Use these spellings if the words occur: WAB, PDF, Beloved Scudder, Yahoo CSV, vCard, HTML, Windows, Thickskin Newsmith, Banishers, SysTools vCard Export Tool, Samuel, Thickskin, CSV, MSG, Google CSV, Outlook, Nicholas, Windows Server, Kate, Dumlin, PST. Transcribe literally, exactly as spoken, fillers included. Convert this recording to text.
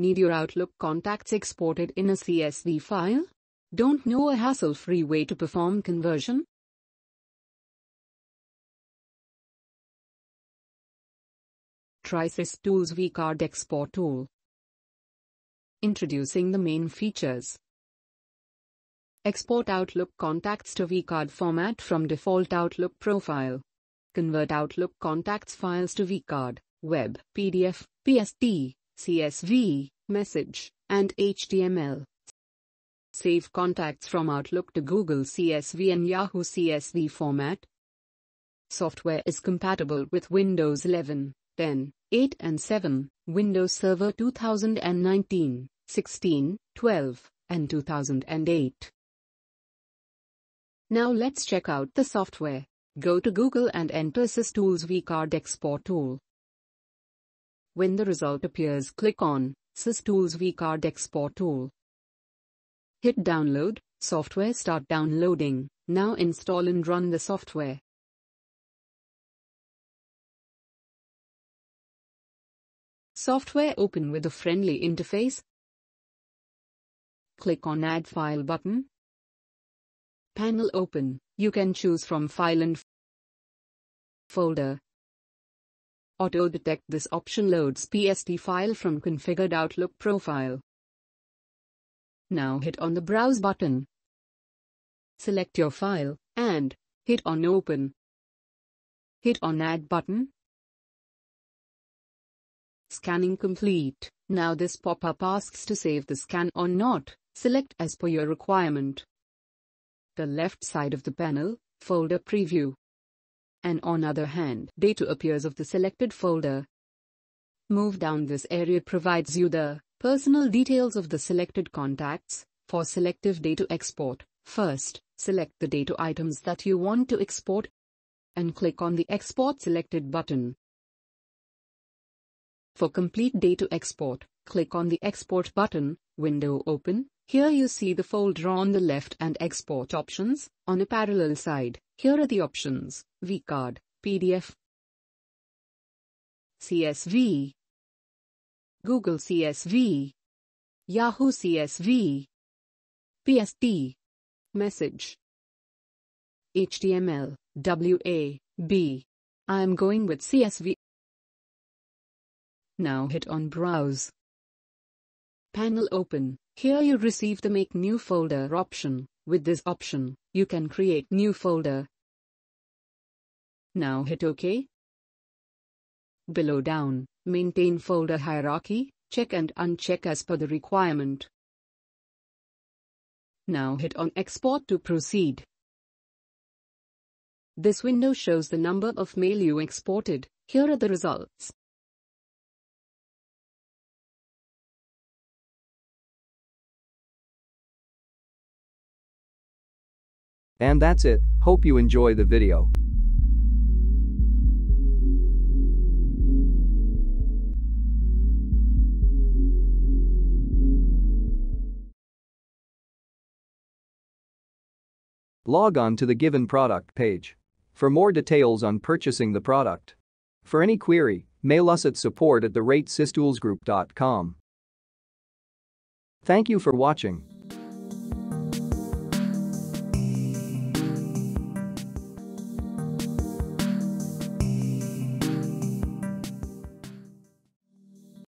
Need your Outlook contacts exported in a C S V file? Don't know a hassle-free way to perform conversion? Try SysTools vCard Export Tool. Introducing the main features. Export Outlook contacts to vCard format from default Outlook profile. Convert Outlook contacts files to vCard, web, P D F, P S T, C S V, message, and H T M L. Save contacts from Outlook to Google C S V and Yahoo C S V format. Software is compatible with Windows eleven, ten, eight and seven, Windows Server two thousand nineteen, sixteen, twelve, and two thousand eight. Now let's check out the software. Go to Google and enter SysTools vCard Export Tool. When the result appears, click on SysTools vCard Export Tool. Hit Download, software start downloading, now install and run the software. Software open with a friendly interface. Click on Add File button. Panel open, you can choose from File and Folder. Auto detect this option loads P S T file from configured Outlook profile. Now hit on the Browse button. Select your file and hit on Open. Hit on Add button. Scanning complete. Now this pop-up asks to save the scan or not. Select as per your requirement. The left side of the panel, folder preview. And on other hand, data appears of the selected folder. Move down, this area provides you the personal details of the selected contacts. For selective data export, first, select the data items that you want to export and click on the Export Selected button. For complete data export, click on the Export button, window open. Here you see the folder on the left and export options. On a parallel side, here are the options: vCard, P D F, C S V, Google C S V, Yahoo C S V, P S T, message, H T M L, W A B. I am going with C S V. Now hit on Browse. Panel open. Here you receive the Make New Folder option. With this option, you can create new folder. Now hit OK. Below down, maintain folder hierarchy, check and uncheck as per the requirement. Now hit on Export to proceed. This window shows the number of mail you exported. Here are the results. And that's it. Hope you enjoy the video. Log on to the given product page for more details on purchasing the product. For any query, mail us at support at the rate systoolsgroup dot com. Thank you for watching.